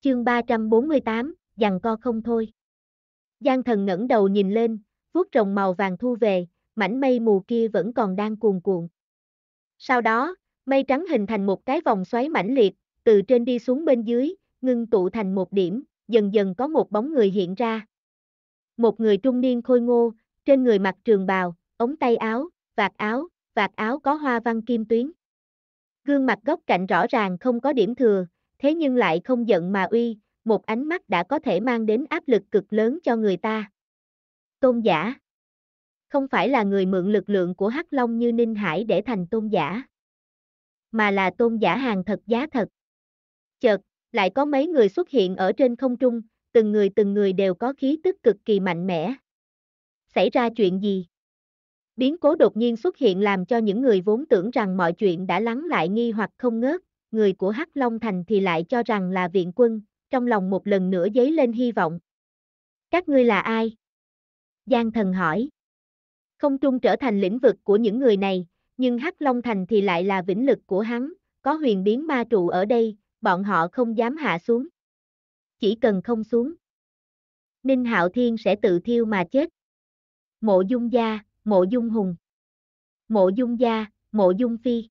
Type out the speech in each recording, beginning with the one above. Chương 348, giằng co không thôi. Giang Thần ngẩng đầu nhìn lên, vuốt rồng màu vàng thu về, mảnh mây mù kia vẫn còn đang cuồn cuộn. Sau đó, mây trắng hình thành một cái vòng xoáy mãnh liệt, từ trên đi xuống bên dưới, ngưng tụ thành một điểm, dần dần có một bóng người hiện ra. Một người trung niên khôi ngô, trên người mặc trường bào, ống tay áo, vạt áo có hoa văn kim tuyến. Gương mặt góc cạnh rõ ràng không có điểm thừa, thế nhưng lại không giận mà uy, một ánh mắt đã có thể mang đến áp lực cực lớn cho người ta. Tôn giả. Không phải là người mượn lực lượng của Hắc Long như Ninh Hải để thành tôn giả, mà là tôn giả hàng thật giá thật. Chợt, lại có mấy người xuất hiện ở trên không trung, từng người đều có khí tức cực kỳ mạnh mẽ. Xảy ra chuyện gì? Biến cố đột nhiên xuất hiện làm cho những người vốn tưởng rằng mọi chuyện đã lắng lại nghi hoặc không ngớt, người của Hắc Long Thành thì lại cho rằng là viện quân, trong lòng một lần nữa dấy lên hy vọng. Các ngươi là ai? Giang Thần hỏi. Không trung trở thành lĩnh vực của những người này, nhưng Hắc Long Thành thì lại là vĩnh lực của hắn, có huyền biến ma trụ ở đây, bọn họ không dám hạ xuống. Chỉ cần không xuống, Ninh Hạo Thiên sẽ tự thiêu mà chết. Mộ Dung Gia, Mộ Dung Hùng. Mộ Dung Gia, Mộ Dung Phi.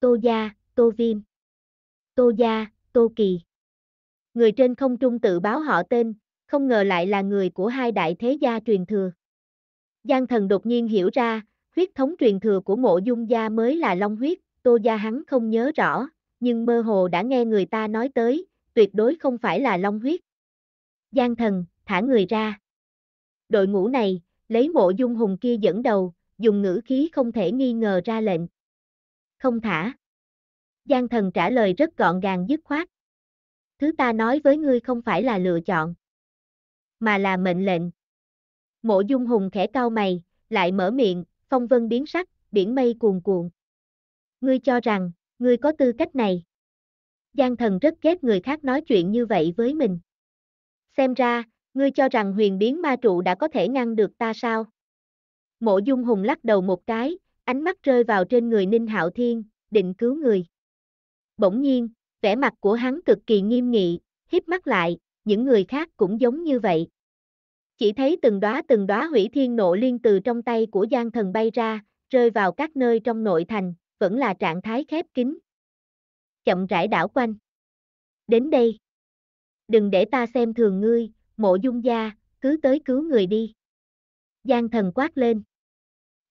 Tô Gia, Tô Viêm. Tô Gia, Tô Kỳ. Người trên không trung tự báo họ tên, không ngờ lại là người của hai đại thế gia truyền thừa. Giang Thần đột nhiên hiểu ra, huyết thống truyền thừa của Mộ Dung Gia mới là Long Huyết, Tô Gia hắn không nhớ rõ, nhưng mơ hồ đã nghe người ta nói tới, tuyệt đối không phải là Long Huyết. Giang Thần, thả người ra. Đội ngũ này, lấy Mộ Dung Hùng kia dẫn đầu, dùng ngữ khí không thể nghi ngờ ra lệnh. Không thả. Giang Thần trả lời rất gọn gàng dứt khoát. Thứ ta nói với ngươi không phải là lựa chọn, mà là mệnh lệnh. Mộ Dung Hùng khẽ cau mày, lại mở miệng, phong vân biến sắc, biển mây cuồn cuộn. Ngươi cho rằng, ngươi có tư cách này? Giang Thần rất ghét người khác nói chuyện như vậy với mình. Xem ra, ngươi cho rằng huyền biến ma trụ đã có thể ngăn được ta sao? Mộ Dung Hùng lắc đầu một cái, ánh mắt rơi vào trên người Ninh Hạo Thiên, định cứu người. Bỗng nhiên, vẻ mặt của hắn cực kỳ nghiêm nghị, híp mắt lại, những người khác cũng giống như vậy. Chỉ thấy từng đóa hủy thiên nộ liên từ trong tay của Giang Thần bay ra, rơi vào các nơi trong nội thành, vẫn là trạng thái khép kín. Chậm rãi đảo quanh. Đến đây. Đừng để ta xem thường ngươi, Mộ Dung Gia, cứ tới cứu người đi. Giang Thần quát lên.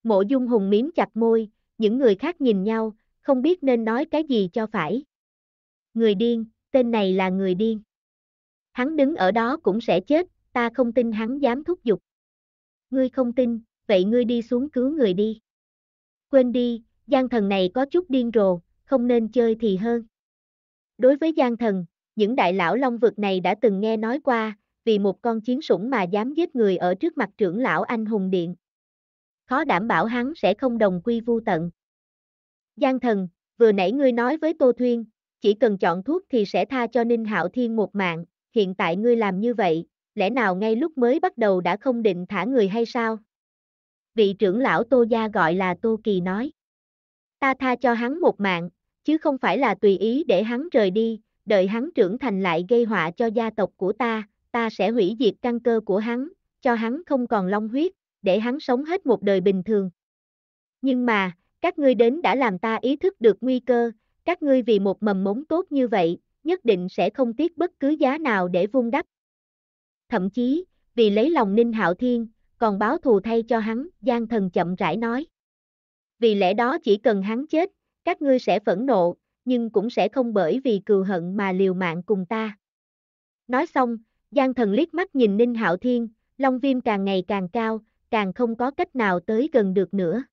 Mộ Dung Hùng mím chặt môi, những người khác nhìn nhau, không biết nên nói cái gì cho phải. Người điên, tên này là người điên. Hắn đứng ở đó cũng sẽ chết. Ta không tin hắn dám thúc giục. Ngươi không tin, vậy ngươi đi xuống cứu người đi. Quên đi, Giang Thần này có chút điên rồ, không nên chơi thì hơn. Đối với Giang Thần, những đại lão Long Vực này đã từng nghe nói qua, vì một con chiến sủng mà dám giết người ở trước mặt trưởng lão Anh Hùng Điện. Khó đảm bảo hắn sẽ không đồng quy vu tận. Giang Thần, vừa nãy ngươi nói với Tô Thuyên, chỉ cần chọn thuốc thì sẽ tha cho Ninh Hạo Thiên một mạng, hiện tại ngươi làm như vậy. Lẽ nào ngay lúc mới bắt đầu đã không định thả người hay sao? Vị trưởng lão Tô Gia gọi là Tô Kỳ nói. Ta tha cho hắn một mạng, chứ không phải là tùy ý để hắn rời đi, đợi hắn trưởng thành lại gây họa cho gia tộc của ta, ta sẽ hủy diệt căn cơ của hắn, cho hắn không còn long huyết, để hắn sống hết một đời bình thường. Nhưng mà, các ngươi đến đã làm ta ý thức được nguy cơ, các ngươi vì một mầm mống tốt như vậy, nhất định sẽ không tiếc bất cứ giá nào để vun đắp. Thậm chí, vì lấy lòng Ninh Hạo Thiên, còn báo thù thay cho hắn, Giang Thần chậm rãi nói. Vì lẽ đó chỉ cần hắn chết, các ngươi sẽ phẫn nộ, nhưng cũng sẽ không bởi vì cừu hận mà liều mạng cùng ta. Nói xong, Giang Thần liếc mắt nhìn Ninh Hạo Thiên, long viêm càng ngày càng cao, càng không có cách nào tới gần được nữa.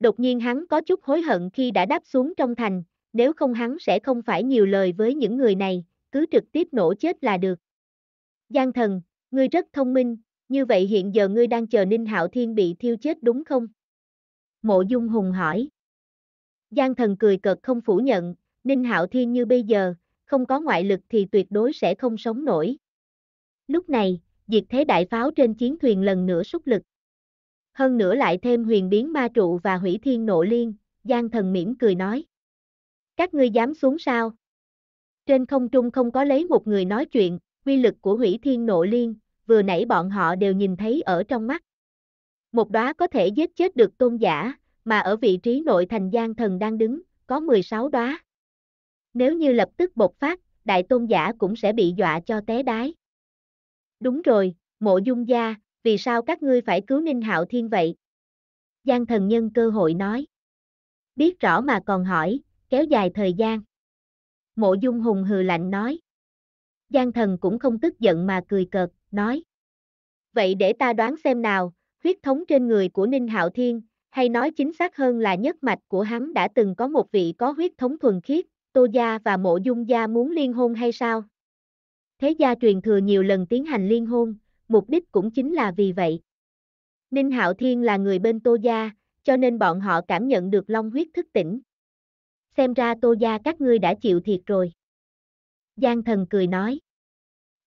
Đột nhiên hắn có chút hối hận khi đã đáp xuống trong thành, nếu không hắn sẽ không phải nhiều lời với những người này, cứ trực tiếp nổ chết là được. Giang Thần, ngươi rất thông minh, như vậy hiện giờ ngươi đang chờ Ninh Hạo Thiên bị thiêu chết đúng không? Mộ Dung Hùng hỏi. Giang Thần cười cợt không phủ nhận, Ninh Hạo Thiên như bây giờ, không có ngoại lực thì tuyệt đối sẽ không sống nổi. Lúc này, diệt thế đại pháo trên chiến thuyền lần nữa xúc lực. Hơn nữa lại thêm huyền biến ma trụ và hủy thiên nộ liên, Giang Thần mỉm cười nói. Các ngươi dám xuống sao? Trên không trung không có lấy một người nói chuyện, uy lực của Hủy Thiên Nộ Liên, vừa nãy bọn họ đều nhìn thấy ở trong mắt. Một đóa có thể giết chết được tôn giả, mà ở vị trí nội thành Giang Thần đang đứng, có 16 đóa. Nếu như lập tức bộc phát, đại tôn giả cũng sẽ bị dọa cho té đái. Đúng rồi, Mộ Dung gia, vì sao các ngươi phải cứu Ninh Hạo Thiên vậy? Giang Thần nhân cơ hội nói. Biết rõ mà còn hỏi, kéo dài thời gian. Mộ Dung Hùng hừ lạnh nói. Giang Thần cũng không tức giận mà cười cợt, nói. Vậy để ta đoán xem nào, huyết thống trên người của Ninh Hạo Thiên, hay nói chính xác hơn là nhất mạch của hắn đã từng có một vị có huyết thống thuần khiết, Tô gia và Mộ Dung gia muốn liên hôn hay sao? Thế gia truyền thừa nhiều lần tiến hành liên hôn, mục đích cũng chính là vì vậy. Ninh Hạo Thiên là người bên Tô gia, cho nên bọn họ cảm nhận được long huyết thức tỉnh. Xem ra Tô gia các ngươi đã chịu thiệt rồi. Giang Thần cười nói.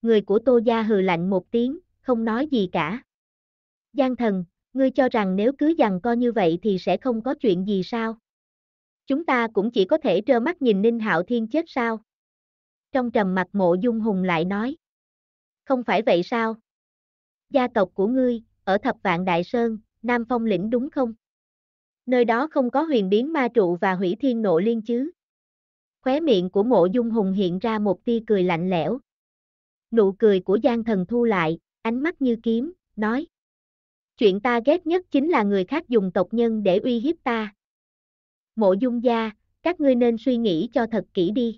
Người của Tô gia hừ lạnh một tiếng, không nói gì cả. Giang Thần, ngươi cho rằng nếu cứ giằng co như vậy thì sẽ không có chuyện gì sao? Chúng ta cũng chỉ có thể trơ mắt nhìn Ninh Hạo Thiên chết sao? Trong trầm mặc Mộ Dung Hùng lại nói. Không phải vậy sao? Gia tộc của ngươi, ở Thập Vạn Đại Sơn, Nam Phong Lĩnh đúng không? Nơi đó không có huyền biến ma trụ và hủy thiên nộ liên chứ? Khóe miệng của Mộ Dung Hùng hiện ra một tia cười lạnh lẽo. Nụ cười của Giang Thần thu lại, ánh mắt như kiếm, nói. Chuyện ta ghét nhất chính là người khác dùng tộc nhân để uy hiếp ta. Mộ Dung gia, các ngươi nên suy nghĩ cho thật kỹ đi.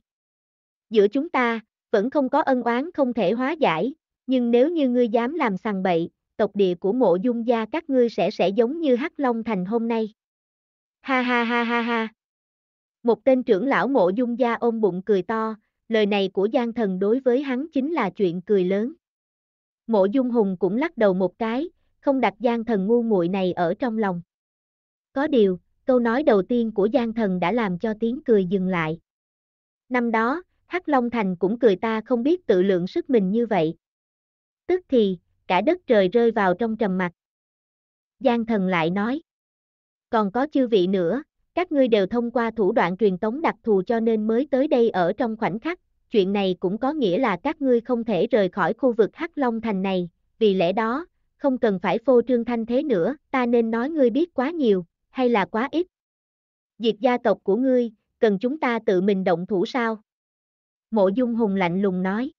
Giữa chúng ta, vẫn không có ân oán không thể hóa giải, nhưng nếu như ngươi dám làm sằng bậy, tộc địa của Mộ Dung gia các ngươi sẽ giống như Hắc Long Thành hôm nay. Ha ha ha ha ha. Một tên trưởng lão Mộ Dung gia ôm bụng cười to, lời này của Giang Thần đối với hắn chính là chuyện cười lớn. Mộ Dung Hùng cũng lắc đầu một cái, không đặt Giang Thần ngu muội này ở trong lòng. Có điều, câu nói đầu tiên của Giang Thần đã làm cho tiếng cười dừng lại. Năm đó, Hắc Long Thành cũng cười ta không biết tự lượng sức mình như vậy. Tức thì, cả đất trời rơi vào trong trầm mặc. Giang Thần lại nói. Còn có chư vị nữa, các ngươi đều thông qua thủ đoạn truyền tống đặc thù cho nên mới tới đây ở trong khoảnh khắc. Chuyện này cũng có nghĩa là các ngươi không thể rời khỏi khu vực Hắc Long Thành này, vì lẽ đó, không cần phải phô trương thanh thế nữa, ta nên nói ngươi biết quá nhiều, hay là quá ít. Diệt gia tộc của ngươi, cần chúng ta tự mình động thủ sao? Mộ Dung Hùng lạnh lùng nói.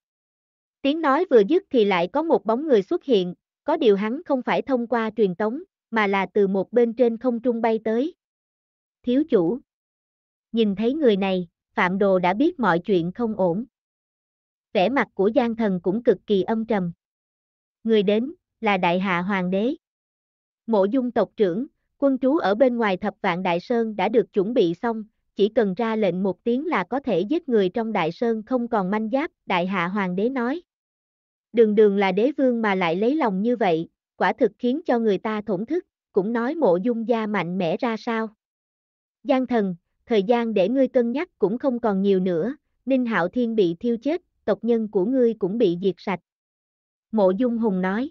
Tiếng nói vừa dứt thì lại có một bóng người xuất hiện, có điều hắn không phải thông qua truyền tống, mà là từ một bên trên không trung bay tới. Thiếu chủ. Nhìn thấy người này, Phạm Đồ đã biết mọi chuyện không ổn. Vẻ mặt của Giang Thần cũng cực kỳ âm trầm. Người đến, là Đại Hạ Hoàng đế. Mộ Dung tộc trưởng, quân trú ở bên ngoài Thập Vạn Đại Sơn đã được chuẩn bị xong, chỉ cần ra lệnh một tiếng là có thể giết người trong Đại Sơn không còn manh giáp, Đại Hạ Hoàng đế nói. Đường đường là đế vương mà lại lấy lòng như vậy, quả thực khiến cho người ta thổn thức, cũng nói Mộ Dung gia mạnh mẽ ra sao. Giang Thần, thời gian để ngươi cân nhắc cũng không còn nhiều nữa, Ninh Hạo Thiên bị thiêu chết, tộc nhân của ngươi cũng bị diệt sạch. Mộ Dung Hùng nói.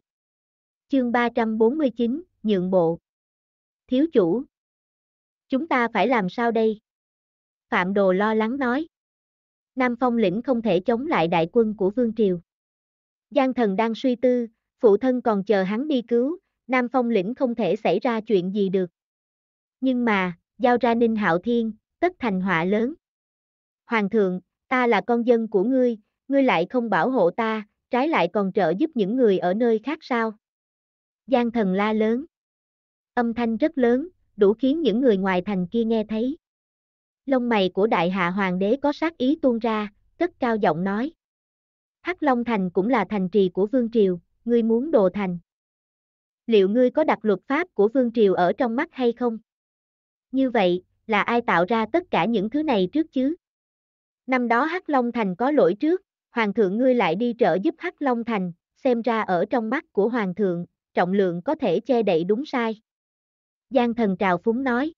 Chương 349, nhượng bộ. Thiếu chủ. Chúng ta phải làm sao đây? Phạm Đồ lo lắng nói. Nam Phong Lĩnh không thể chống lại đại quân của Vương Triều. Giang Thần đang suy tư, phụ thân còn chờ hắn đi cứu, Nam Phong Lĩnh không thể xảy ra chuyện gì được. Nhưng mà, giao ra Ninh Hạo Thiên, tất thành họa lớn. Hoàng thượng, ta là con dân của ngươi, ngươi lại không bảo hộ ta, trái lại còn trợ giúp những người ở nơi khác sao? Giang Thần la lớn. Âm thanh rất lớn, đủ khiến những người ngoài thành kia nghe thấy. Lông mày của Đại Hạ Hoàng đế có sát ý tuôn ra, cất cao giọng nói. Hắc Long Thành cũng là thành trì của Vương Triều, ngươi muốn đồ thành. Liệu ngươi có đặt luật pháp của Vương Triều ở trong mắt hay không? Như vậy, là ai tạo ra tất cả những thứ này trước chứ? Năm đó Hắc Long Thành có lỗi trước, Hoàng thượng ngươi lại đi trợ giúp Hắc Long Thành, xem ra ở trong mắt của Hoàng thượng, trọng lượng có thể che đậy đúng sai. Giang Thần trào phúng nói.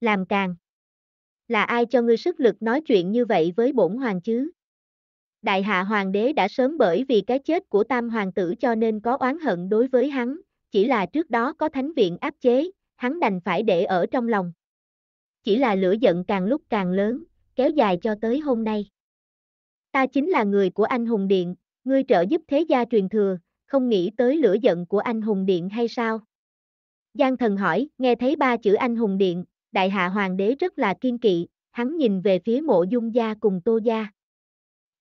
Làm càng. Là ai cho ngươi sức lực nói chuyện như vậy với bổn hoàng chứ? Đại Hạ Hoàng đế đã sớm bởi vì cái chết của Tam Hoàng tử cho nên có oán hận đối với hắn, chỉ là trước đó có thánh viện áp chế, hắn đành phải để ở trong lòng. Chỉ là lửa giận càng lúc càng lớn, kéo dài cho tới hôm nay. Ta chính là người của Anh Hùng Điện, ngươi trợ giúp thế gia truyền thừa, không nghĩ tới lửa giận của Anh Hùng Điện hay sao? Giang Thần hỏi. Nghe thấy ba chữ Anh Hùng Điện, Đại Hạ Hoàng đế rất là kiên kỵ, hắn nhìn về phía Mộ Dung gia cùng Tô gia.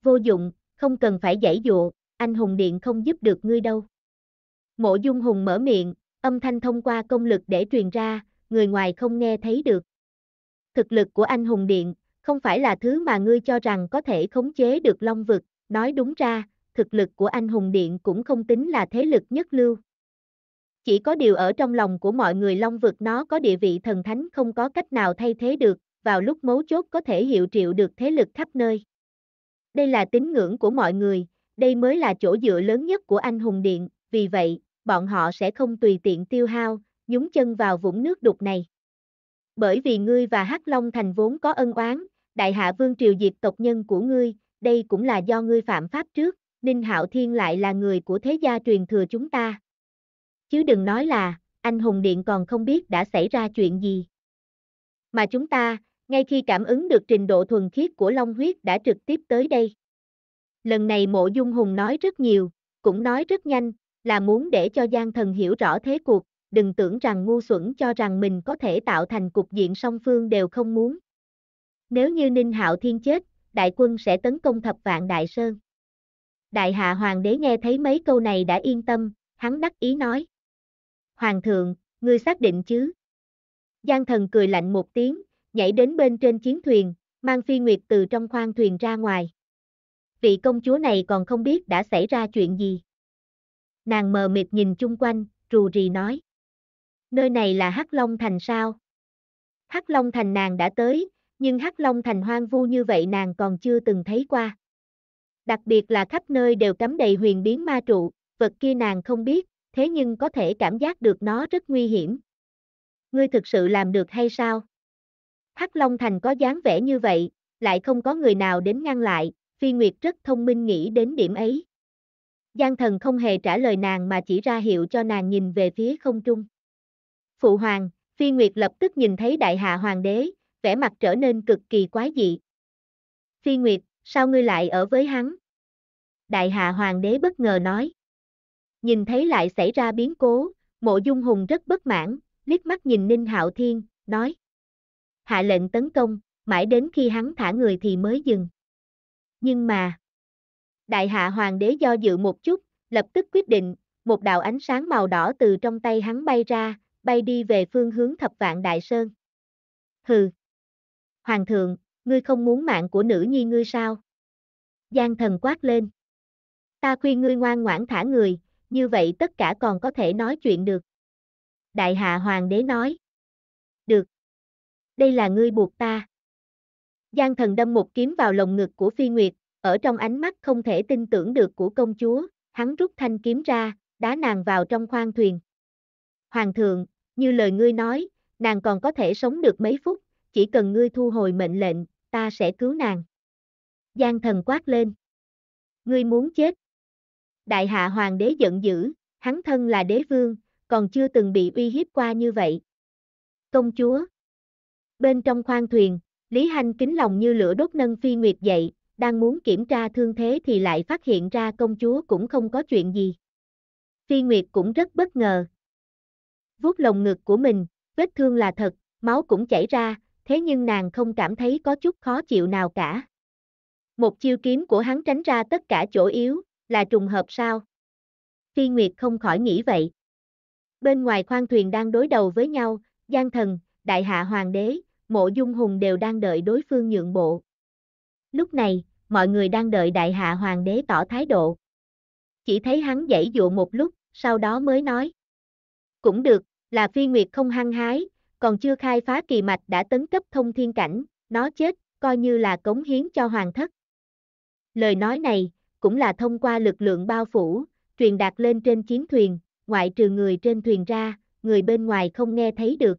Vô dụng, không cần phải giãy dụa, Anh Hùng Điện không giúp được ngươi đâu. Mộ Dung Hùng mở miệng, âm thanh thông qua công lực để truyền ra, người ngoài không nghe thấy được. Thực lực của Anh Hùng Điện không phải là thứ mà ngươi cho rằng có thể khống chế được Long Vực, nói đúng ra, thực lực của Anh Hùng Điện cũng không tính là thế lực nhất lưu. Chỉ có điều ở trong lòng của mọi người Long Vực nó có địa vị thần thánh không có cách nào thay thế được, vào lúc mấu chốt có thể hiệu triệu được thế lực khắp nơi. Đây là tín ngưỡng của mọi người, đây mới là chỗ dựa lớn nhất của Anh Hùng Điện, vì vậy, bọn họ sẽ không tùy tiện tiêu hao, nhúng chân vào vũng nước đục này. Bởi vì ngươi và Hắc Long Thành vốn có ân oán, Đại Hạ Vương triều diệt tộc nhân của ngươi, đây cũng là do ngươi phạm pháp trước, Ninh Hạo Thiên lại là người của thế gia truyền thừa chúng ta. Chứ đừng nói là, Anh Hùng Điện còn không biết đã xảy ra chuyện gì. Mà chúng ta, ngay khi cảm ứng được trình độ thuần khiết của Long Huyết đã trực tiếp tới đây. Lần này Mộ Dung Hùng nói rất nhiều, cũng nói rất nhanh, là muốn để cho Giang Thần hiểu rõ thế cuộc, đừng tưởng rằng ngu xuẩn cho rằng mình có thể tạo thành cục diện song phương đều không muốn. Nếu như Ninh Hạo Thiên chết, đại quân sẽ tấn công Thập Vạn Đại Sơn. Đại Hạ Hoàng đế nghe thấy mấy câu này đã yên tâm, hắn đắc ý nói. Hoàng thượng, ngươi xác định chứ? Giang Thần cười lạnh một tiếng, nhảy đến bên trên chiến thuyền, mang Phi Nguyệt từ trong khoang thuyền ra ngoài. Vị công chúa này còn không biết đã xảy ra chuyện gì. Nàng mờ mịt nhìn chung quanh, rù rì nói. Nơi này là Hắc Long Thành sao? Hắc Long Thành nàng đã tới, nhưng Hắc Long Thành hoang vu như vậy nàng còn chưa từng thấy qua. Đặc biệt là khắp nơi đều cắm đầy huyền biến ma trụ, vật kia nàng không biết, thế nhưng có thể cảm giác được nó rất nguy hiểm. Ngươi thực sự làm được hay sao? Hắc Long Thành có dáng vẻ như vậy, lại không có người nào đến ngăn lại, Phi Nguyệt rất thông minh nghĩ đến điểm ấy. Giang Thần không hề trả lời nàng mà chỉ ra hiệu cho nàng nhìn về phía không trung. Phụ hoàng, Phi Nguyệt lập tức nhìn thấy Đại Hạ Hoàng đế, vẻ mặt trở nên cực kỳ quái dị. Phi Nguyệt, sao ngươi lại ở với hắn? Đại Hạ Hoàng đế bất ngờ nói. Nhìn thấy lại xảy ra biến cố, Mộ Dung Hùng rất bất mãn, liếc mắt nhìn Ninh Hạo Thiên, nói. Hạ lệnh tấn công, mãi đến khi hắn thả người thì mới dừng. Nhưng mà... Đại Hạ Hoàng đế do dự một chút, lập tức quyết định, một đạo ánh sáng màu đỏ từ trong tay hắn bay ra, bay đi về phương hướng Thập Vạn Đại Sơn. Hừ! Hoàng thượng, ngươi không muốn mạng của nữ nhi ngươi sao? Giang Thần quát lên. Ta khuyên ngươi ngoan ngoãn thả người, như vậy tất cả còn có thể nói chuyện được. Đại Hạ Hoàng đế nói. Được. Đây là ngươi buộc ta. Giang Thần đâm một kiếm vào lồng ngực của Phi Nguyệt, ở trong ánh mắt không thể tin tưởng được của công chúa, hắn rút thanh kiếm ra, đá nàng vào trong khoang thuyền. Hoàng thượng, như lời ngươi nói, nàng còn có thể sống được mấy phút, chỉ cần ngươi thu hồi mệnh lệnh, ta sẽ cứu nàng. Giang Thần quát lên. Ngươi muốn chết. Đại Hạ Hoàng đế giận dữ, hắn thân là đế vương, còn chưa từng bị uy hiếp qua như vậy. Công chúa. Bên trong khoang thuyền, Lý Hành kính lòng như lửa đốt nâng Phi Nguyệt dậy, đang muốn kiểm tra thương thế thì lại phát hiện ra công chúa cũng không có chuyện gì. Phi Nguyệt cũng rất bất ngờ. Vuốt lồng ngực của mình, vết thương là thật, máu cũng chảy ra, thế nhưng nàng không cảm thấy có chút khó chịu nào cả. Một chiêu kiếm của hắn tránh ra tất cả chỗ yếu, là trùng hợp sao? Phi Nguyệt không khỏi nghĩ vậy. Bên ngoài khoang thuyền đang đối đầu với nhau, Giang Thần, Đại Hạ Hoàng đế, Mộ Dung Hùng đều đang đợi đối phương nhượng bộ. Lúc này, mọi người đang đợi Đại Hạ Hoàng đế tỏ thái độ. Chỉ thấy hắn giãy dụa một lúc, sau đó mới nói. Cũng được, là Phi Nguyệt không hăng hái, còn chưa khai phá kỳ mạch đã tấn cấp thông thiên cảnh, nó chết, coi như là cống hiến cho hoàng thất. Lời nói này, cũng là thông qua lực lượng bao phủ, truyền đạt lên trên chiến thuyền, ngoại trừ người trên thuyền ra, người bên ngoài không nghe thấy được.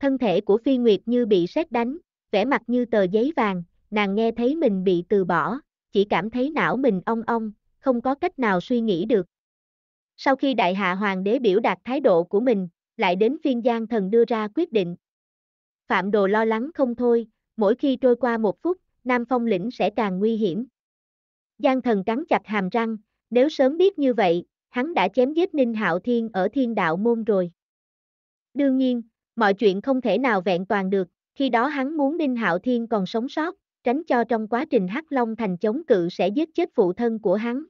Thân thể của Phi Nguyệt như bị sét đánh, vẻ mặt như tờ giấy vàng, nàng nghe thấy mình bị từ bỏ, chỉ cảm thấy não mình ong ong, không có cách nào suy nghĩ được. Sau khi Đại Hạ Hoàng đế biểu đạt thái độ của mình, lại đến phiên Giang Thần đưa ra quyết định. Phạm Đồ lo lắng không thôi, mỗi khi trôi qua một phút, Nam Phong Lĩnh sẽ càng nguy hiểm. Giang Thần cắn chặt hàm răng, nếu sớm biết như vậy, hắn đã chém giết Ninh Hạo Thiên ở Thiên Đạo Môn rồi. Đương nhiên, mọi chuyện không thể nào vẹn toàn được, khi đó hắn muốn Ninh Hạo Thiên còn sống sót, tránh cho trong quá trình Hắc Long Thành chống cự sẽ giết chết phụ thân của hắn.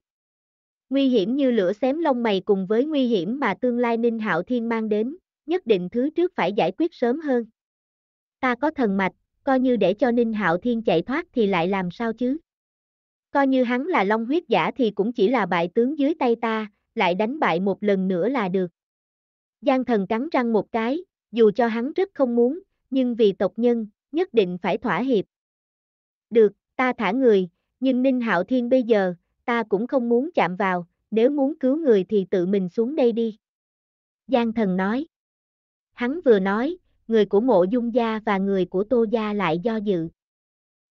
Nguy hiểm như lửa xém lông mày cùng với nguy hiểm mà tương lai Ninh Hạo Thiên mang đến, nhất định thứ trước phải giải quyết sớm hơn. Ta có thần mạch, coi như để cho Ninh Hạo Thiên chạy thoát thì lại làm sao chứ? Coi như hắn là Long Huyết giả thì cũng chỉ là bại tướng dưới tay ta, lại đánh bại một lần nữa là được. Giang Thần cắn răng một cái, dù cho hắn rất không muốn, nhưng vì tộc nhân, nhất định phải thỏa hiệp. Được, ta thả người, nhưng Ninh Hạo Thiên bây giờ, ta cũng không muốn chạm vào, nếu muốn cứu người thì tự mình xuống đây đi. Giang Thần nói. Hắn vừa nói, người của Mộ Dung Gia và người của Tô Gia lại do dự.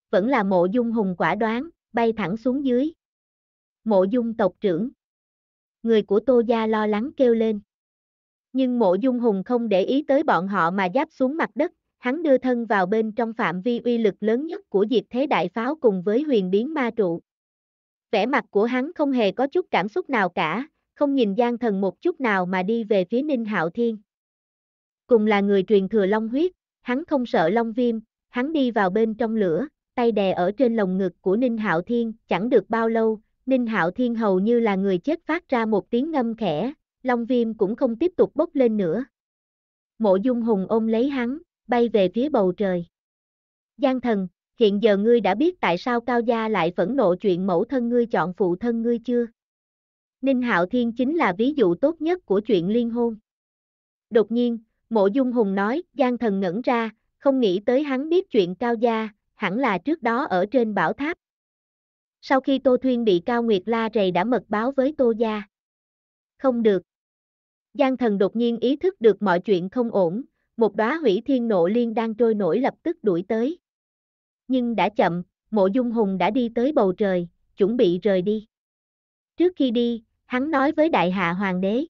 Vẫn là Mộ Dung Hùng quả đoán, bay thẳng xuống dưới. Mộ Dung tộc trưởng. Người của Tô Gia lo lắng kêu lên. Nhưng Mộ Dung Hùng không để ý tới bọn họ mà giáp xuống mặt đất, hắn đưa thân vào bên trong phạm vi uy lực lớn nhất của Diệt Thế Đại Pháo cùng với Huyền Biến Ma Trụ. Vẻ mặt của hắn không hề có chút cảm xúc nào cả, không nhìn Giang Thần một chút nào mà đi về phía Ninh Hạo Thiên. Cùng là người truyền thừa Long Huyết, hắn không sợ Long Viêm, hắn đi vào bên trong lửa, tay đè ở trên lồng ngực của Ninh Hạo Thiên, chẳng được bao lâu, Ninh Hạo Thiên hầu như là người chết phát ra một tiếng ngâm khẽ, Long Viêm cũng không tiếp tục bốc lên nữa. Mộ Dung Hùng ôm lấy hắn, bay về phía bầu trời. Giang Thần, hiện giờ ngươi đã biết tại sao Cao Gia lại phẫn nộ chuyện mẫu thân ngươi chọn phụ thân ngươi chưa? Ninh Hạo Thiên chính là ví dụ tốt nhất của chuyện liên hôn. Đột nhiên, Mộ Dung Hùng nói, Giang Thần ngẩn ra, không nghĩ tới hắn biết chuyện Cao Gia, hẳn là trước đó ở trên bảo tháp. Sau khi Tô Thuyên bị Cao Nguyệt la rầy đã mật báo với Tô Gia. Không được. Giang Thần đột nhiên ý thức được mọi chuyện không ổn, một đóa Hủy Thiên Nộ Liên đang trôi nổi lập tức đuổi tới. Nhưng đã chậm, Mộ Dung Hùng đã đi tới bầu trời, chuẩn bị rời đi. Trước khi đi, hắn nói với Đại Hạ Hoàng Đế.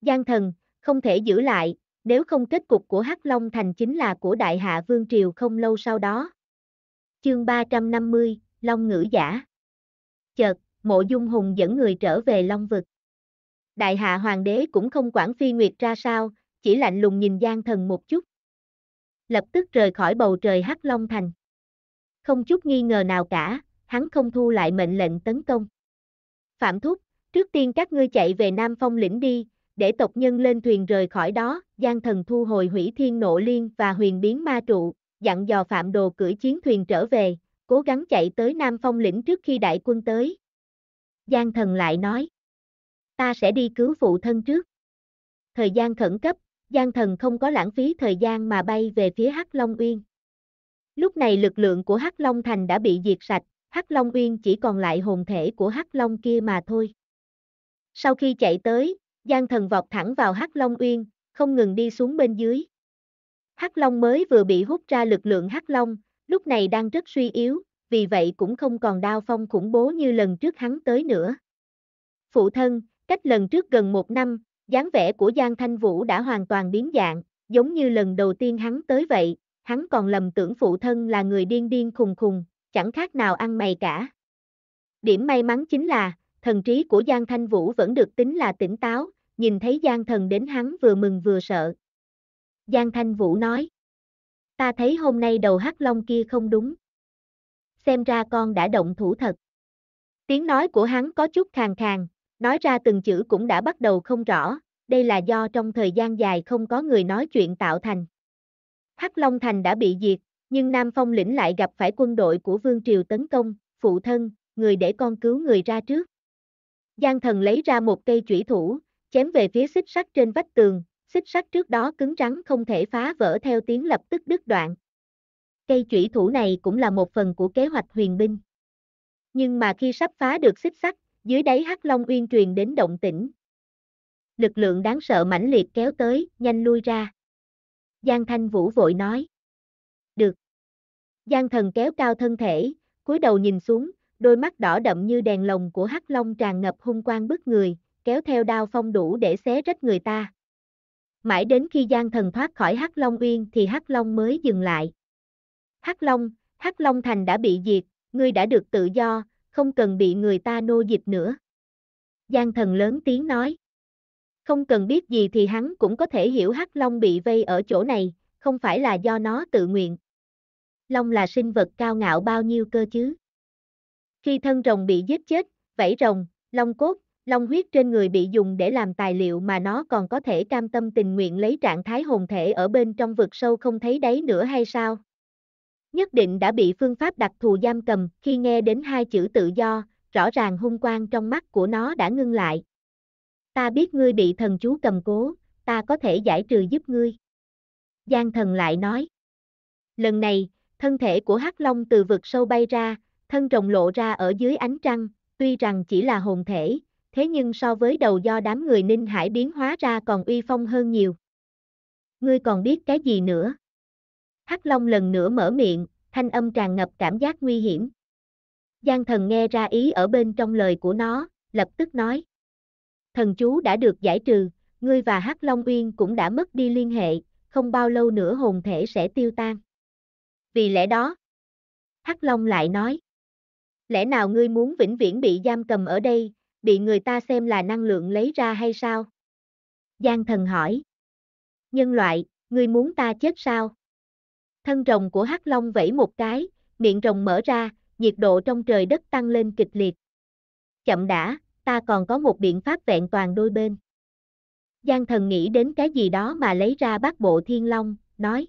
Giang Thần, không thể giữ lại, nếu không kết cục của Hắc Long Thành chính là của Đại Hạ Vương Triều không lâu sau đó. Chương 350, Long Ngữ Giả. Chợt, Mộ Dung Hùng dẫn người trở về Long Vực. Đại Hạ Hoàng Đế cũng không quản Phi Nguyệt ra sao, chỉ lạnh lùng nhìn Giang Thần một chút. Lập tức rời khỏi bầu trời Hắc Long Thành. Không chút nghi ngờ nào cả, hắn không thu lại mệnh lệnh tấn công. Phạm Thúc, trước tiên các ngươi chạy về Nam Phong Lĩnh đi, để tộc nhân lên thuyền rời khỏi đó. Giang Thần thu hồi Hủy Thiên Nộ Liên và Huyền Biến Ma Trụ, dặn dò Phạm Đồ cưỡi chiến thuyền trở về, cố gắng chạy tới Nam Phong Lĩnh trước khi đại quân tới. Giang Thần lại nói, ta sẽ đi cứu phụ thân trước. Thời gian khẩn cấp, Giang Thần không có lãng phí thời gian mà bay về phía Hắc Long Uyên. Lúc này lực lượng của Hắc Long Thành đã bị diệt sạch, Hắc Long Uyên chỉ còn lại hồn thể của Hắc Long kia mà thôi. Sau khi chạy tới, Giang Thần vọt thẳng vào Hắc Long Uyên, không ngừng đi xuống bên dưới. Hắc Long mới vừa bị hút ra lực lượng Hắc Long, lúc này đang rất suy yếu, vì vậy cũng không còn đao phong khủng bố như lần trước hắn tới nữa. Phụ thân, cách lần trước gần một năm, dáng vẻ của Giang Thanh Vũ đã hoàn toàn biến dạng, giống như lần đầu tiên hắn tới vậy, hắn còn lầm tưởng phụ thân là người điên điên khùng khùng, chẳng khác nào ăn mày cả. Điểm may mắn chính là, thần trí của Giang Thanh Vũ vẫn được tính là tỉnh táo, nhìn thấy Giang Thần đến hắn vừa mừng vừa sợ. Giang Thanh Vũ nói, ta thấy hôm nay đầu Hắc Long kia không đúng. Xem ra con đã động thủ thật. Tiếng nói của hắn có chút khàn khàn, nói ra từng chữ cũng đã bắt đầu không rõ, đây là do trong thời gian dài không có người nói chuyện tạo thành. Hắc Long Thành đã bị diệt, nhưng Nam Phong Lĩnh lại gặp phải quân đội của Vương Triều tấn công, phụ thân, người để con cứu người ra trước. Giang Thần lấy ra một cây chủy thủ, chém về phía xích sắt trên vách tường, xích sắt trước đó cứng rắn không thể phá vỡ theo tiếng lập tức đứt đoạn. Cây chủy thủ này cũng là một phần của kế hoạch huyền binh. Nhưng mà khi sắp phá được xích sắt, dưới đáy Hắc Long Uyên truyền đến động tĩnh. Lực lượng đáng sợ mãnh liệt kéo tới, nhanh lui ra. Giang Thanh Vũ vội nói. Được. Giang Thần kéo cao thân thể, cúi đầu nhìn xuống, đôi mắt đỏ đậm như đèn lồng của Hắc Long tràn ngập hung quang bức người, kéo theo đao phong đủ để xé rách người ta. Mãi đến khi Giang Thần thoát khỏi Hắc Long Uyên thì Hắc Long mới dừng lại. Hắc Long Thành đã bị diệt, ngươi đã được tự do, không cần bị người ta nô dịch nữa. Giang Thần lớn tiếng nói. Không cần biết gì thì hắn cũng có thể hiểu Hắc Long bị vây ở chỗ này, không phải là do nó tự nguyện. Long là sinh vật cao ngạo bao nhiêu cơ chứ? Khi thân rồng bị giết chết, vảy rồng, long cốt, long huyết trên người bị dùng để làm tài liệu mà nó còn có thể cam tâm tình nguyện lấy trạng thái hồn thể ở bên trong vực sâu không thấy đáy nữa hay sao? Nhất định đã bị phương pháp đặc thù giam cầm. Khi nghe đến hai chữ tự do, rõ ràng hung quang trong mắt của nó đã ngưng lại. Ta biết ngươi bị thần chú cầm cố, ta có thể giải trừ giúp ngươi. Giang Thần lại nói. Lần này, thân thể của Hắc Long từ vực sâu bay ra, thân rồng lộ ra ở dưới ánh trăng, tuy rằng chỉ là hồn thể, thế nhưng so với đầu do đám người Ninh Hải biến hóa ra còn uy phong hơn nhiều. Ngươi còn biết cái gì nữa? Hắc Long lần nữa mở miệng, thanh âm tràn ngập cảm giác nguy hiểm. Giang Thần nghe ra ý ở bên trong lời của nó, lập tức nói. Thần chú đã được giải trừ, ngươi và Hắc Long Uyên cũng đã mất đi liên hệ, không bao lâu nữa hồn thể sẽ tiêu tan. Vì lẽ đó, Hắc Long lại nói. Lẽ nào ngươi muốn vĩnh viễn bị giam cầm ở đây, bị người ta xem là năng lượng lấy ra hay sao? Giang Thần hỏi. Nhân loại, ngươi muốn ta chết sao? Thân rồng của Hắc Long vẫy một cái, miệng rồng mở ra, nhiệt độ trong trời đất tăng lên kịch liệt. Chậm đã, ta còn có một biện pháp vẹn toàn đôi bên. Giang Thần nghĩ đến cái gì đó mà lấy ra Bát Bộ Thiên Long, nói.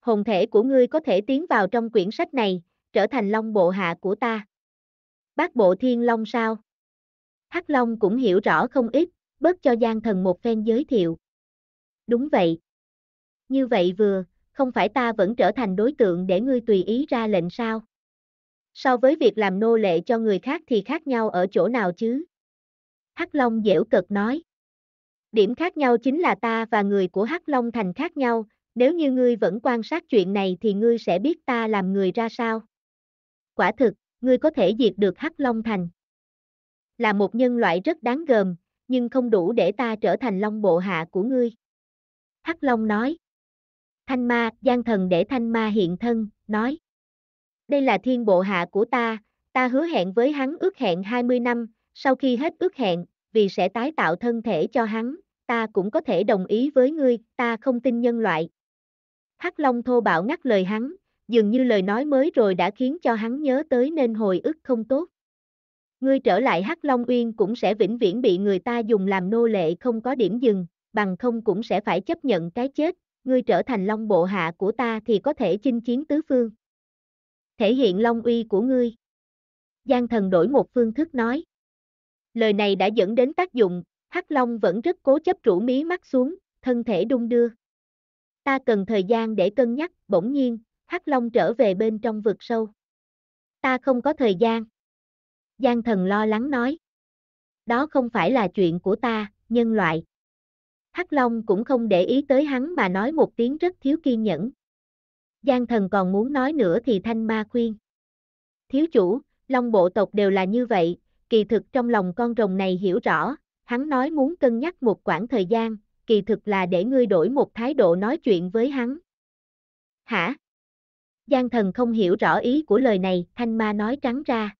Hồn thể của ngươi có thể tiến vào trong quyển sách này, trở thành Long bộ hạ của ta. Bát Bộ Thiên Long sao? Hắc Long cũng hiểu rõ không ít, bớt cho Giang Thần một phen giới thiệu. Đúng vậy. Như vậy vừa, không phải ta vẫn trở thành đối tượng để ngươi tùy ý ra lệnh sao? So với việc làm nô lệ cho người khác thì khác nhau ở chỗ nào chứ? Hắc Long dễu cợt nói. Điểm khác nhau chính là ta và người của Hắc Long Thành khác nhau, nếu như ngươi vẫn quan sát chuyện này thì ngươi sẽ biết ta làm người ra sao. Quả thực, ngươi có thể diệt được Hắc Long Thành. Là một nhân loại rất đáng gờm, nhưng không đủ để ta trở thành Long bộ hạ của ngươi. Hắc Long nói. Thanh Ma, Giang Thần để Thanh Ma hiện thân, nói. Đây là thiên bộ hạ của ta, ta hứa hẹn với hắn ước hẹn 20 năm, sau khi hết ước hẹn, vì sẽ tái tạo thân thể cho hắn, ta cũng có thể đồng ý với ngươi, ta không tin nhân loại. Hắc Long thô bạo ngắt lời hắn, dường như lời nói mới rồi đã khiến cho hắn nhớ tới nên hồi ức không tốt. Ngươi trở lại Hắc Long Uyên cũng sẽ vĩnh viễn bị người ta dùng làm nô lệ không có điểm dừng, bằng không cũng sẽ phải chấp nhận cái chết, ngươi trở thành Long bộ hạ của ta thì có thể chinh chiến tứ phương. Thể hiện Long uy của ngươi. Giang Thần đổi một phương thức nói. Lời này đã dẫn đến tác dụng, Hắc Long vẫn rất cố chấp rũ mí mắt xuống, thân thể đung đưa. Ta cần thời gian để cân nhắc, bỗng nhiên, Hắc Long trở về bên trong vực sâu. Ta không có thời gian. Giang Thần lo lắng nói. Đó không phải là chuyện của ta, nhân loại. Hắc Long cũng không để ý tới hắn mà nói một tiếng rất thiếu kiên nhẫn. Giang Thần còn muốn nói nữa thì Thanh Ma khuyên. Thiếu chủ, Long bộ tộc đều là như vậy, kỳ thực trong lòng con rồng này hiểu rõ, hắn nói muốn cân nhắc một quãng thời gian, kỳ thực là để ngươi đổi một thái độ nói chuyện với hắn. Hả? Giang Thần không hiểu rõ ý của lời này, Thanh Ma nói trắng ra.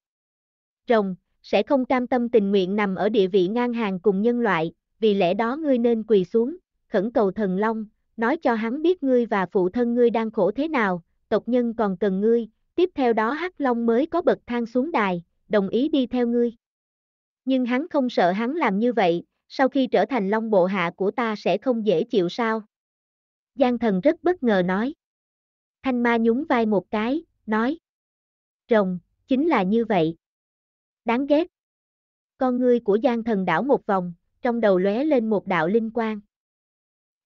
Rồng, sẽ không cam tâm tình nguyện nằm ở địa vị ngang hàng cùng nhân loại, vì lẽ đó ngươi nên quỳ xuống, khẩn cầu thần Long. Nói cho hắn biết ngươi và phụ thân ngươi đang khổ thế nào, tộc nhân còn cần ngươi, tiếp theo đó Hắc Long mới có bậc thang xuống đài, đồng ý đi theo ngươi. Nhưng hắn không sợ hắn làm như vậy, sau khi trở thành Long bộ hạ của ta sẽ không dễ chịu sao? Giang Thần rất bất ngờ nói. Thanh Ma nhún vai một cái, nói. Rồng, chính là như vậy. Đáng ghét. Con ngươi của Giang Thần đảo một vòng, trong đầu lóe lên một đạo linh quang.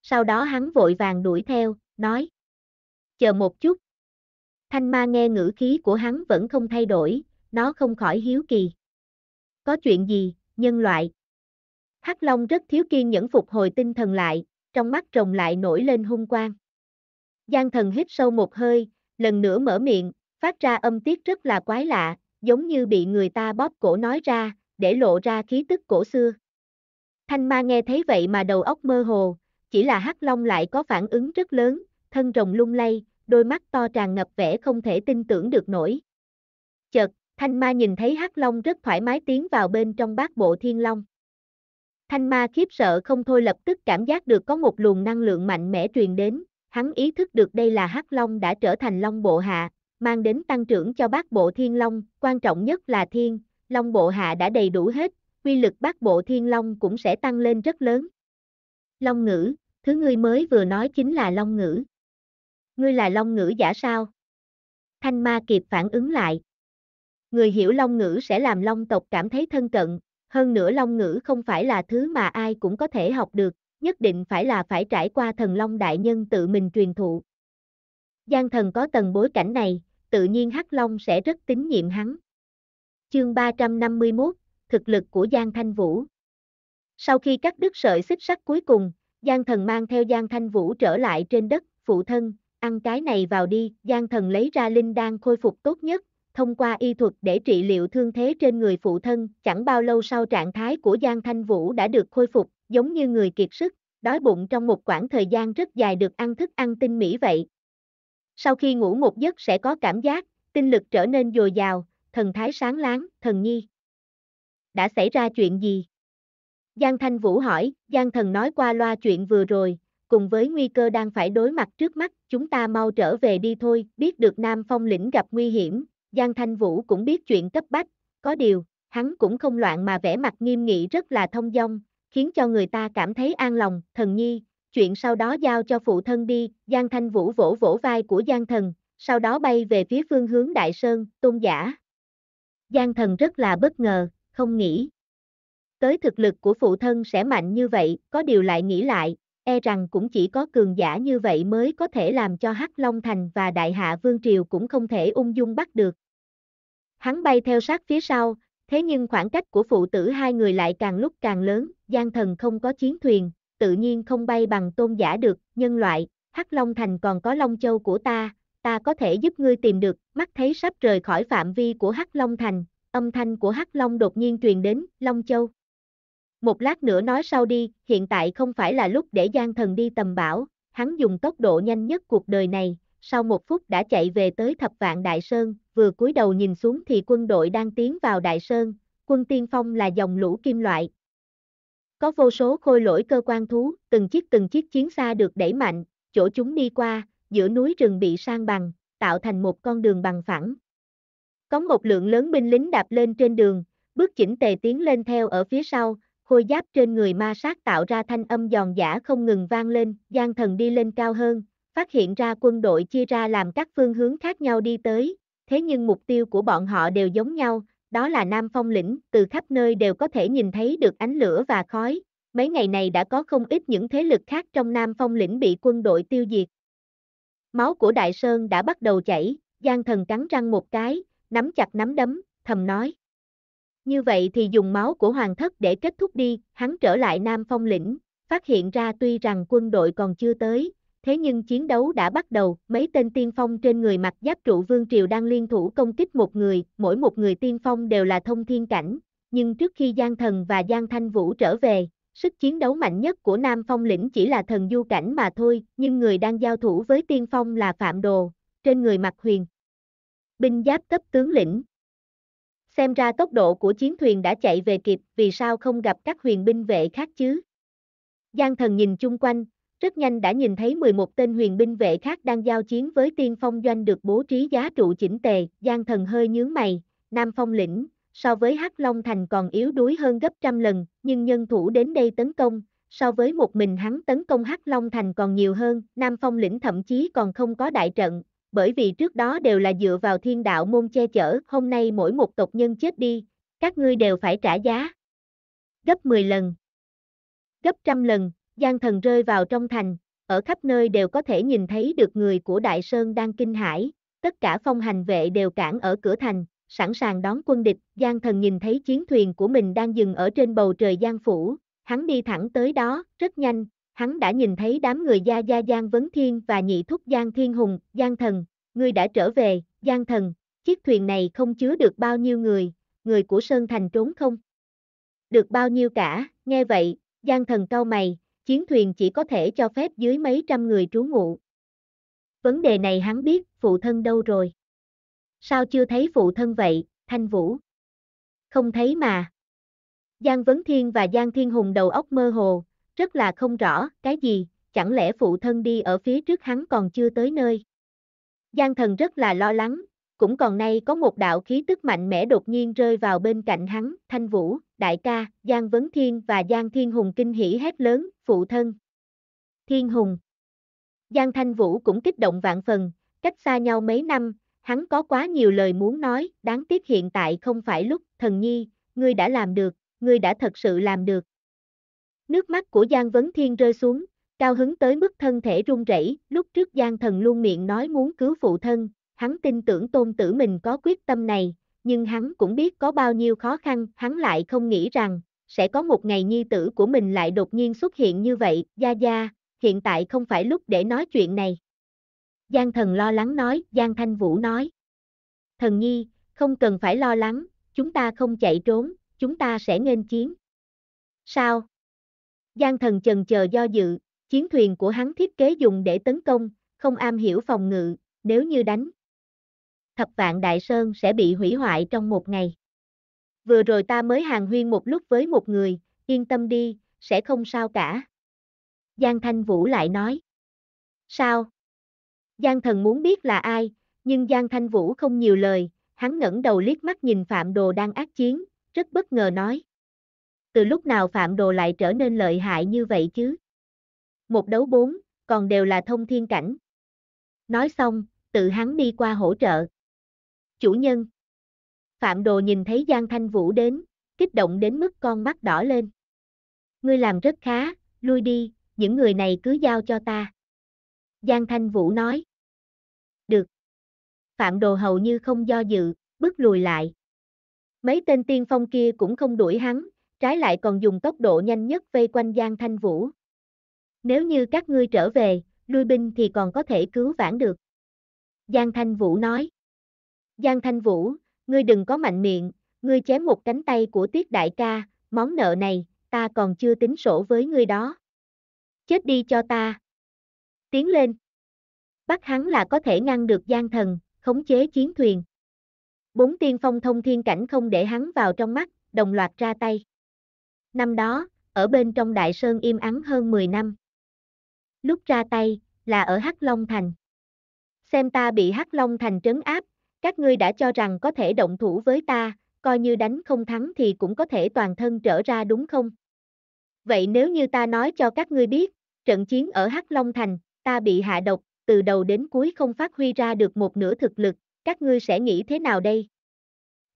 Sau đó hắn vội vàng đuổi theo, nói. Chờ một chút. Thanh Ma nghe ngữ khí của hắn vẫn không thay đổi, nó không khỏi hiếu kỳ. Có chuyện gì, nhân loại? Hắc Long rất thiếu kiên nhẫn phục hồi tinh thần lại, trong mắt rồng lại nổi lên hung quang. Giang Thần hít sâu một hơi, lần nữa mở miệng, phát ra âm tiết rất là quái lạ, giống như bị người ta bóp cổ nói ra, để lộ ra khí tức cổ xưa. Thanh Ma nghe thấy vậy mà đầu óc mơ hồ. Chỉ là Hắc Long lại có phản ứng rất lớn, thân rồng lung lay, đôi mắt to tràn ngập vẻ không thể tin tưởng được nổi. Chợt, Thanh Ma nhìn thấy Hắc Long rất thoải mái tiến vào bên trong Bát Bộ Thiên Long. Thanh Ma khiếp sợ không thôi, lập tức cảm giác được có một luồng năng lượng mạnh mẽ truyền đến, hắn ý thức được đây là Hắc Long đã trở thành Long Bộ Hạ, mang đến tăng trưởng cho Bát Bộ Thiên Long, quan trọng nhất là Thiên, Long Bộ Hạ đã đầy đủ hết, quy lực Bát Bộ Thiên Long cũng sẽ tăng lên rất lớn. Long ngữ, thứ ngươi mới vừa nói chính là Long ngữ. Ngươi là Long ngữ giả sao? Thanh Ma kịp phản ứng lại. Người hiểu Long ngữ sẽ làm Long tộc cảm thấy thân cận, hơn nữa Long ngữ không phải là thứ mà ai cũng có thể học được, nhất định phải trải qua thần Long Đại Nhân tự mình truyền thụ. Giang thần có tầng bối cảnh này, tự nhiên Hắc Long sẽ rất tín nhiệm hắn. Chương 351, thực lực của Giang Thanh Vũ. Sau khi cắt đứt sợi xích sắt cuối cùng, Giang thần mang theo Giang Thanh Vũ trở lại trên đất. Phụ thân, ăn cái này vào đi. Giang thần lấy ra linh đan khôi phục tốt nhất, thông qua y thuật để trị liệu thương thế trên người phụ thân. Chẳng bao lâu sau, trạng thái của Giang Thanh Vũ đã được khôi phục, giống như người kiệt sức, đói bụng trong một khoảng thời gian rất dài được ăn thức ăn tinh mỹ vậy. Sau khi ngủ một giấc sẽ có cảm giác, tinh lực trở nên dồi dào, thần thái sáng láng. Thần nhi, đã xảy ra chuyện gì? Giang Thanh Vũ hỏi. Giang thần nói qua loa chuyện vừa rồi, cùng với nguy cơ đang phải đối mặt trước mắt, chúng ta mau trở về đi thôi. Biết được Nam Phong Lĩnh gặp nguy hiểm, Giang Thanh Vũ cũng biết chuyện cấp bách, có điều, hắn cũng không loạn mà vẻ mặt nghiêm nghị rất là thông dong, khiến cho người ta cảm thấy an lòng. Thần nhi, chuyện sau đó giao cho phụ thân đi. Giang Thanh Vũ vỗ vỗ vai của Giang thần, sau đó bay về phía phương hướng Đại Sơn. Tôn giả. Giang thần rất là bất ngờ, không nghĩ tới thực lực của phụ thân sẽ mạnh như vậy, có điều lại nghĩ lại, e rằng cũng chỉ có cường giả như vậy mới có thể làm cho Hắc Long Thành và Đại Hạ Vương Triều cũng không thể ung dung bắt được. Hắn bay theo sát phía sau, thế nhưng khoảng cách của phụ tử hai người lại càng lúc càng lớn. Giang thần không có chiến thuyền, tự nhiên không bay bằng tôn giả được. Nhân loại, Hắc Long Thành còn có Long Châu của ta có thể giúp ngươi tìm được. Mắt thấy sắp rời khỏi phạm vi của Hắc Long Thành, âm thanh của Hắc Long đột nhiên truyền đến. Long Châu. Một lát nữa nói sau đi, hiện tại không phải là lúc để Giang thần đi tầm bảo. Hắn dùng tốc độ nhanh nhất cuộc đời này, sau một phút đã chạy về tới Thập Vạn Đại Sơn. Vừa cúi đầu nhìn xuống thì quân đội đang tiến vào Đại Sơn. Quân tiên phong là dòng lũ kim loại, có vô số khôi lỗi cơ quan thú, từng chiếc chiến xa được đẩy mạnh, chỗ chúng đi qua, giữa núi rừng bị san bằng, tạo thành một con đường bằng phẳng. Có một lượng lớn binh lính đạp lên trên đường, bước chỉnh tề tiến lên. Theo ở phía sau, khôi giáp trên người ma sát tạo ra thanh âm giòn giã không ngừng vang lên. Giang thần đi lên cao hơn, phát hiện ra quân đội chia ra làm các phương hướng khác nhau đi tới, thế nhưng mục tiêu của bọn họ đều giống nhau, đó là Nam Phong Lĩnh. Từ khắp nơi đều có thể nhìn thấy được ánh lửa và khói. Mấy ngày này đã có không ít những thế lực khác trong Nam Phong Lĩnh bị quân đội tiêu diệt. Máu của Đại Sơn đã bắt đầu chảy. Giang thần cắn răng một cái, nắm chặt nắm đấm, thầm nói. Như vậy thì dùng máu của hoàng thất để kết thúc đi. Hắn trở lại Nam Phong Lĩnh, phát hiện ra tuy rằng quân đội còn chưa tới, thế nhưng chiến đấu đã bắt đầu. Mấy tên tiên phong trên người mặc giáp trụ Vương Triều đang liên thủ công kích một người, mỗi một người tiên phong đều là thông thiên cảnh. Nhưng trước khi Giang thần và Giang Thanh Vũ trở về, sức chiến đấu mạnh nhất của Nam Phong Lĩnh chỉ là thần du cảnh mà thôi. Nhưng người đang giao thủ với tiên phong là Phạm Đồ, trên người mặc huyền binh giáp cấp tướng lĩnh. Xem ra tốc độ của chiến thuyền đã chạy về kịp, vì sao không gặp các huyền binh vệ khác chứ? Giang thần nhìn chung quanh, rất nhanh đã nhìn thấy 11 tên huyền binh vệ khác đang giao chiến với tiên phong doanh được bố trí giá trụ chỉnh tề. Giang thần hơi nhướng mày. Nam Phong Lĩnh so với Hắc Long Thành còn yếu đuối hơn gấp trăm lần, nhưng nhân thủ đến đây tấn công, so với một mình hắn tấn công Hắc Long Thành còn nhiều hơn. Nam Phong Lĩnh thậm chí còn không có đại trận, bởi vì trước đó đều là dựa vào Thiên Đạo Môn che chở. Hôm nay mỗi một tộc nhân chết đi, các ngươi đều phải trả giá. Gấp 10 lần. Gấp trăm lần. Giang thần rơi vào trong thành, ở khắp nơi đều có thể nhìn thấy được người của Đại Sơn đang kinh hãi. Tất cả phong hành vệ đều cản ở cửa thành, sẵn sàng đón quân địch. Giang thần nhìn thấy chiến thuyền của mình đang dừng ở trên bầu trời Giang phủ, hắn đi thẳng tới đó. Rất nhanh, hắn đã nhìn thấy đám người Gia Gia Giang Vấn Thiên và nhị thúc Giang Thiên Hùng. Giang thần, ngươi đã trở về. Giang thần, chiếc thuyền này không chứa được bao nhiêu người của Sơn Thành trốn không được bao nhiêu cả. Nghe vậy, Giang thần cau mày, chiến thuyền chỉ có thể cho phép dưới mấy trăm người trú ngụ. Vấn đề này hắn biết. Phụ thân đâu rồi? Sao chưa thấy phụ thân vậy? Thanh Vũ. Không thấy mà. Giang Vấn Thiên và Giang Thiên Hùng đầu óc mơ hồ, rất là không rõ, cái gì, chẳng lẽ phụ thân đi ở phía trước hắn còn chưa tới nơi. Giang Thần rất là lo lắng, cũng còn nay có một đạo khí tức mạnh mẽ đột nhiên rơi vào bên cạnh hắn. Thanh Vũ, đại ca. Giang Vấn Thiên và Giang Thiên Hùng kinh hỉ hét lớn, phụ thân. Thiên Hùng. Giang Thanh Vũ cũng kích động vạn phần, cách xa nhau mấy năm, hắn có quá nhiều lời muốn nói, đáng tiếc hiện tại không phải lúc. Thần nhi, ngươi đã làm được, ngươi đã thật sự làm được. Nước mắt của Giang Vấn Thiên rơi xuống, cao hứng tới mức thân thể run rẩy. Lúc trước Giang Thần luôn miệng nói muốn cứu phụ thân, hắn tin tưởng tôn tử mình có quyết tâm này, nhưng hắn cũng biết có bao nhiêu khó khăn, hắn lại không nghĩ rằng, sẽ có một ngày nhi tử của mình lại đột nhiên xuất hiện như vậy. Gia Gia, hiện tại không phải lúc để nói chuyện này. Giang Thần lo lắng nói. Giang Thanh Vũ nói. Thần nhi, không cần phải lo lắng, chúng ta không chạy trốn, chúng ta sẽ nghênh chiến. Sao? Giang Thần chần chờ do dự, chiến thuyền của hắn thiết kế dùng để tấn công, không am hiểu phòng ngự, nếu như đánh, Thập Vạn Đại Sơn sẽ bị hủy hoại trong một ngày. Vừa rồi ta mới hàn huyên một lúc với một người, yên tâm đi, sẽ không sao cả. Giang Thanh Vũ lại nói. Sao? Giang Thần muốn biết là ai, nhưng Giang Thanh Vũ không nhiều lời, hắn ngẩng đầu liếc mắt nhìn Phạm Đồ đang ác chiến, rất bất ngờ nói. Từ lúc nào Phạm Đồ lại trở nên lợi hại như vậy chứ? 1 đấu 4, còn đều là thông thiên cảnh. Nói xong, tự hắn đi qua hỗ trợ. Chủ nhân. Phạm Đồ nhìn thấy Giang Thanh Vũ đến, kích động đến mức con mắt đỏ lên. Ngươi làm rất khá, lui đi, những người này cứ giao cho ta. Giang Thanh Vũ nói. Được. Phạm Đồ hầu như không do dự, bước lùi lại. Mấy tên tiên phong kia cũng không đuổi hắn, trái lại còn dùng tốc độ nhanh nhất vây quanh Giang Thanh Vũ. Nếu như các ngươi trở về, lui binh thì còn có thể cứu vãn được. Giang Thanh Vũ nói. Giang Thanh Vũ, ngươi đừng có mạnh miệng, ngươi chém một cánh tay của Tiết đại ca, món nợ này, ta còn chưa tính sổ với ngươi đó. Chết đi cho ta. Tiến lên. Bắt hắn là có thể ngăn được Giang Thần, khống chế chiến thuyền. 4 tiên phong thông thiên cảnh không để hắn vào trong mắt, đồng loạt ra tay. Năm đó, ở bên trong Đại Sơn im ắng hơn 10 năm. Lúc ra tay, là ở Hắc Long Thành. Xem ta bị Hắc Long Thành trấn áp, các ngươi đã cho rằng có thể động thủ với ta, coi như đánh không thắng thì cũng có thể toàn thân trở ra đúng không? Vậy nếu như ta nói cho các ngươi biết, trận chiến ở Hắc Long Thành, ta bị hạ độc, từ đầu đến cuối không phát huy ra được một nửa thực lực, các ngươi sẽ nghĩ thế nào đây?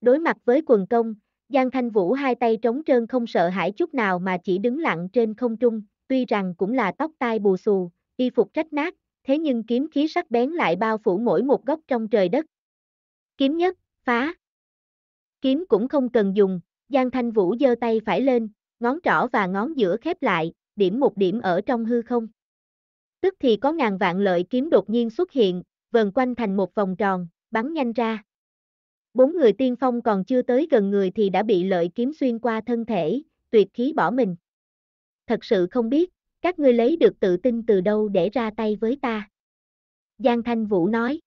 Đối mặt với quần công, Giang Thanh Vũ hai tay trống trơn không sợ hãi chút nào mà chỉ đứng lặng trên không trung, tuy rằng cũng là tóc tai bù xù, y phục rách nát, thế nhưng kiếm khí sắc bén lại bao phủ mỗi một góc trong trời đất. Kiếm nhất, phá. Kiếm cũng không cần dùng, Giang Thanh Vũ giơ tay phải lên, ngón trỏ và ngón giữa khép lại, điểm một điểm ở trong hư không. Tức thì có ngàn vạn lợi kiếm đột nhiên xuất hiện, vờn quanh thành một vòng tròn, bắn nhanh ra. 4 người tiên phong còn chưa tới gần người thì đã bị lợi kiếm xuyên qua thân thể, tuyệt khí bỏ mình. Thật sự không biết, các ngươi lấy được tự tin từ đâu để ra tay với ta. Giang Thanh Vũ nói.